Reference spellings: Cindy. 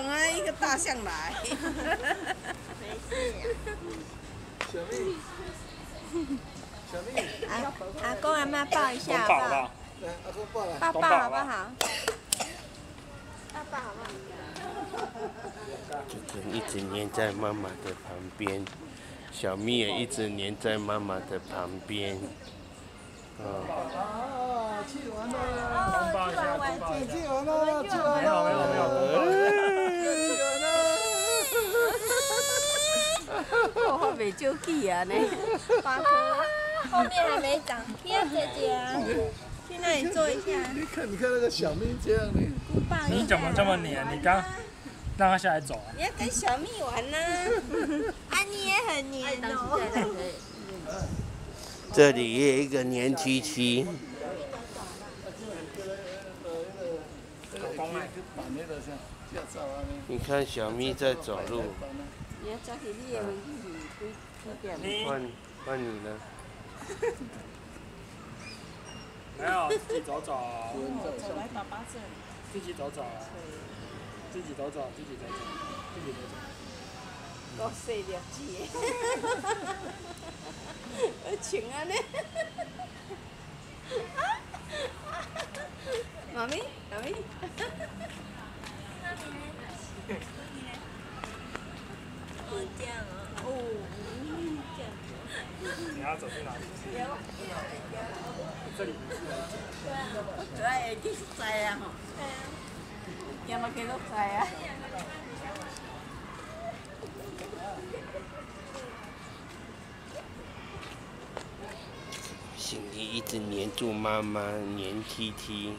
象啊，一个大象来。没事啊。小妹，小妹，阿公阿妈抱一下好不好？来，阿公抱来。抱抱好不好？爸爸好不好？主人一直黏在妈妈的旁边，小咪也一直黏在妈妈的旁边。啊，去玩了！抱一下，抱一下，去玩了，去玩了！没有。我后面就去啊呢，八哥，后面还没长，天姐姐啊，去那里坐一下。你看那个小咪这样呢。 你怎么这么黏？你刚让他下来走啊！你要跟小蜜玩呢、啊，啊，你也很黏哦。这里也有一个黏七七。你看小蜜在走路。换你呢？没有，自己走走。走来爸爸这里。 自己走走。多细粒子，好穿啊呢！妈咪，妈咪。我这样啊，哦，这样。你要走去哪里？这里。对啊，就是这样哈。 Ya me quedo allá. Cindy 一直黏住妈妈，黏 T T。